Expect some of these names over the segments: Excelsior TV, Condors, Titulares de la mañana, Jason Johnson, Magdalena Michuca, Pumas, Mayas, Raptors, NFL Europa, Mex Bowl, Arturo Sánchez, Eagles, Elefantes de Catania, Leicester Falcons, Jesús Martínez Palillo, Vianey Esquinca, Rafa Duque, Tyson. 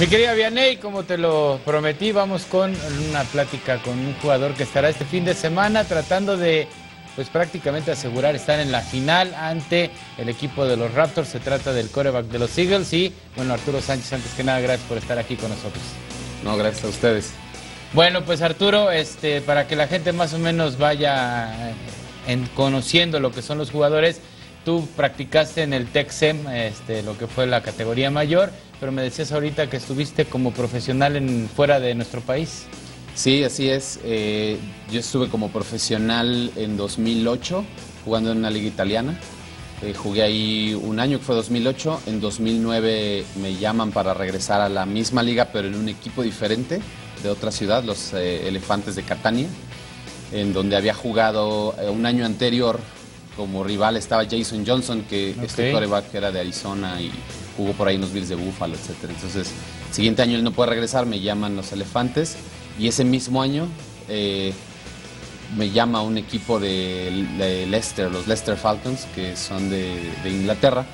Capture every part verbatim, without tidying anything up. Mi querida Vianey, como te lo prometí, vamos con una plática con un jugador que estará este fin de semana tratando de, pues, prácticamente asegurar estar en la final ante el equipo de los Raptors. Se trata del quarterback de los Eagles y, bueno, Arturo Sánchez, antes que nada, gracias por estar aquí con nosotros. No, gracias a ustedes. Bueno, pues Arturo, este, para que la gente más o menos vaya en, conociendo lo que son los jugadores, tú practicaste en el Texem, este, lo que fue la categoría mayor, pero me decías ahorita que estuviste como profesional en, fuera de nuestro país. Sí, así es. Eh, yo estuve como profesional en dos mil ocho, jugando en una liga italiana. Eh, jugué ahí un año, que fue dos mil ocho. En dos mil nueve me llaman para regresar a la misma liga, pero en un equipo diferente, de otra ciudad, los eh, Elefantes de Catania, en donde había jugado eh, un año anterior. Como rival estaba Jason Johnson, que okay. este quarterback era de Arizona y jugó por ahí en los Bills de Buffalo, etcétera. Entonces, el siguiente año él no puede regresar, me llaman los Elefantes. Y ese mismo año eh, me llama un equipo de, de Leicester, los Leicester Falcons, que son de, de Inglaterra.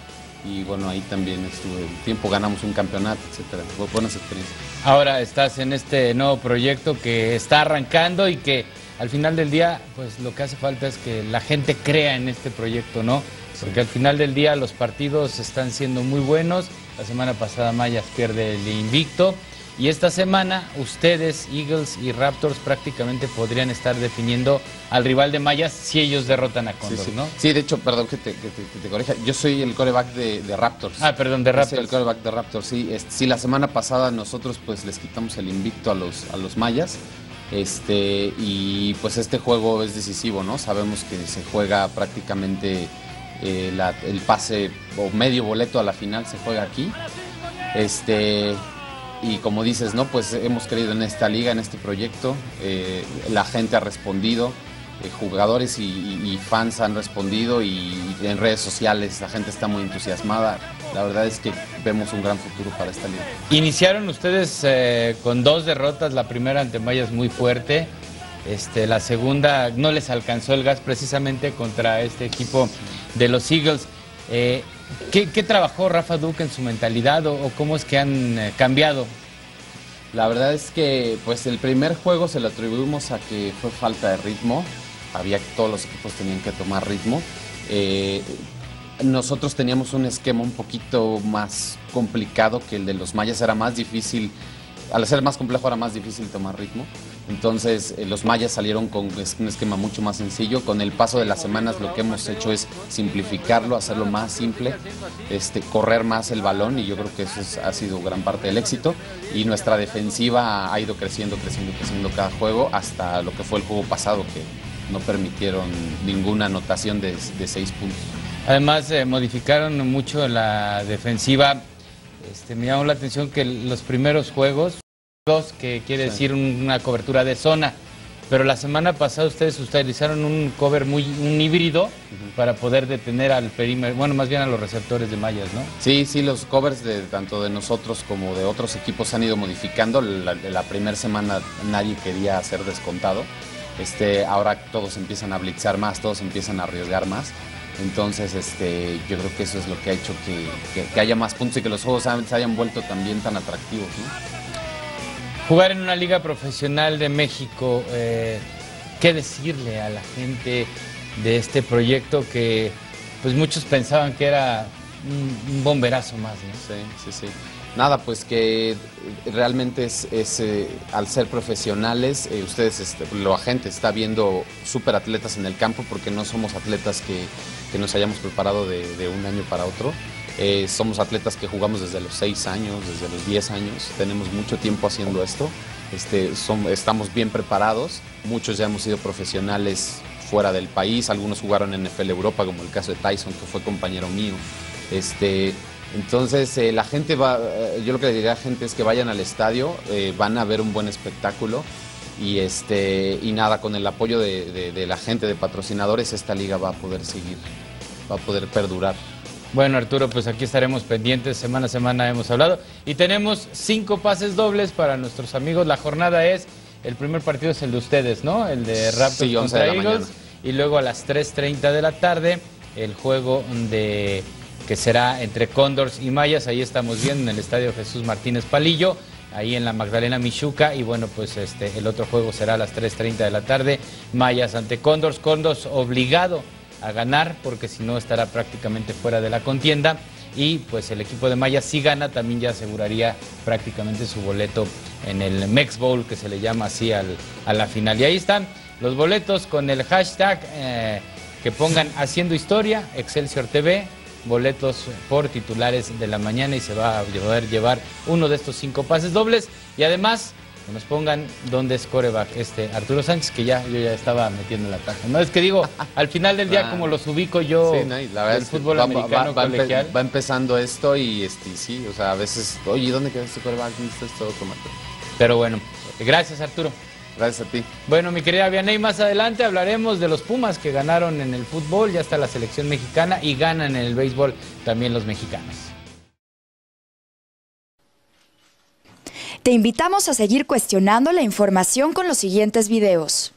Y bueno, ahí también estuve un tiempo, ganamos un campeonato, etcétera. Fue buenas experiencias. Ahora estás en este nuevo proyecto que está arrancando y que al final del día, pues lo que hace falta es que la gente crea en este proyecto, ¿no? Porque sí. Al final del día los partidos están siendo muy buenos. La semana pasada Mayas pierde el invicto. Y esta semana ustedes, Eagles y Raptors, prácticamente podrían estar definiendo al rival de Mayas si ellos derrotan a Condors, sí, sí. ¿no? Sí, de hecho, perdón que te, que te, que te corrija. Yo soy el quarterback de, de Raptors. Ah, perdón, de Raptors. Yo soy el quarterback de Raptors, sí. Es, sí, la semana pasada nosotros pues les quitamos el invicto a los, a los Mayas. Este, y pues este juego es decisivo, ¿no? Sabemos que se juega prácticamente eh, la, el pase o medio boleto a la final se juega aquí. Este, y como dices, ¿no? Pues hemos creído en esta liga, en este proyecto. Eh, la gente ha respondido, eh, jugadores y, y, y fans han respondido y, y en redes sociales la gente está muy entusiasmada. La verdad es que vemos un gran futuro para esta liga. Iniciaron ustedes eh, con dos derrotas, la primera ante Mayas muy fuerte, este, la segunda no les alcanzó el gas precisamente contra este equipo de los Eagles. Eh, ¿qué, ¿Qué trabajó Rafa Duque en su mentalidad o, o cómo es que han eh, cambiado? La verdad es que pues el primer juego se lo atribuimos a que fue falta de ritmo, había todos los equipos tenían que tomar ritmo. Eh, Nosotros teníamos un esquema un poquito más complicado que el de los Mayas, era más difícil, al ser más complejo era más difícil tomar ritmo. Entonces eh, los Mayas salieron con un esquema mucho más sencillo. Con el paso de las semanas lo que hemos hecho es simplificarlo, hacerlo más simple, este, correr más el balón y yo creo que eso es, ha sido gran parte del éxito. Y nuestra defensiva ha ido creciendo, creciendo, creciendo cada juego hasta lo que fue el juego pasado que no permitieron ninguna anotación de, de seis puntos. Además, eh, modificaron mucho la defensiva. Este, me llamó la atención que los primeros juegos, dos, que quiere sí. decir una cobertura de zona, pero la semana pasada ustedes utilizaron un cover muy un híbrido uh-huh. para poder detener al perímetro, bueno, más bien a los receptores de Mayas, ¿no? Sí, sí, los covers de tanto de nosotros como de otros equipos han ido modificando. La, la primera semana nadie quería ser descontado. Este, ahora todos empiezan a blitzar más, todos empiezan a arriesgar más. Entonces, este, yo creo que eso es lo que ha hecho que, que, que haya más puntos y que los juegos se hayan vuelto también tan atractivos, ¿no? Jugar en una liga profesional de México, eh, ¿qué decirle a la gente de este proyecto que pues muchos pensaban que era un, un bomberazo más, ¿no? Sí, sí, sí. Nada, pues que realmente es, es eh, al ser profesionales, eh, ustedes, este, la gente está viendo superatletas en el campo porque no somos atletas que, que nos hayamos preparado de, de un año para otro. Eh, somos atletas que jugamos desde los seis años, desde los diez años, tenemos mucho tiempo haciendo esto, este, son, estamos bien preparados, muchos ya hemos sido profesionales fuera del país, algunos jugaron en N F L Europa, como el caso de Tyson, que fue compañero mío. Este, Entonces, eh, la gente va, yo lo que le diría a la gente es que vayan al estadio, eh, van a ver un buen espectáculo y, este, y nada, con el apoyo de, de, de la gente, de patrocinadores, esta liga va a poder seguir, va a poder perdurar. Bueno, Arturo, pues aquí estaremos pendientes, semana a semana hemos hablado y tenemos cinco pases dobles para nuestros amigos. La jornada es, el primer partido es el de ustedes, ¿no? El de Raptors sí, once contra de la Eagles mañana. Y luego a las tres treinta de la tarde el juego de que será entre Condors y Mayas. Ahí estamos viendo en el estadio Jesús Martínez Palillo, ahí en la Magdalena Michuca. Y bueno, pues este el otro juego será a las tres treinta de la tarde, Mayas ante Condors. Condors obligado a ganar, porque si no estará prácticamente fuera de la contienda. Y pues el equipo de Mayas, si gana, también ya aseguraría prácticamente su boleto en el Mex Bowl, que se le llama así al, a la final. Y ahí están los boletos con el hashtag eh, que pongan Haciendo Historia, Excelsior T V, boletos por titulares de la mañana, y se va a poder llevar uno de estos cinco pases dobles. Y además que nos pongan dónde es coreback este Arturo Sánchez, que ya yo ya estaba metiendo la taja. No, es que digo, al final del día, ah, como los ubico yo, sí, no, la verdad el fútbol va, americano va, va, colegial. Va empezando esto y este, sí, o sea, a veces, oye, ¿dónde quedó este coreback? Esto es todo tomate. Pero bueno, gracias, Arturo. Gracias a ti. Bueno, mi querida Vianey, más adelante hablaremos de los Pumas, que ganaron en el fútbol, ya está la selección mexicana, y ganan en el béisbol también los mexicanos. Te invitamos a seguir cuestionando la información con los siguientes videos.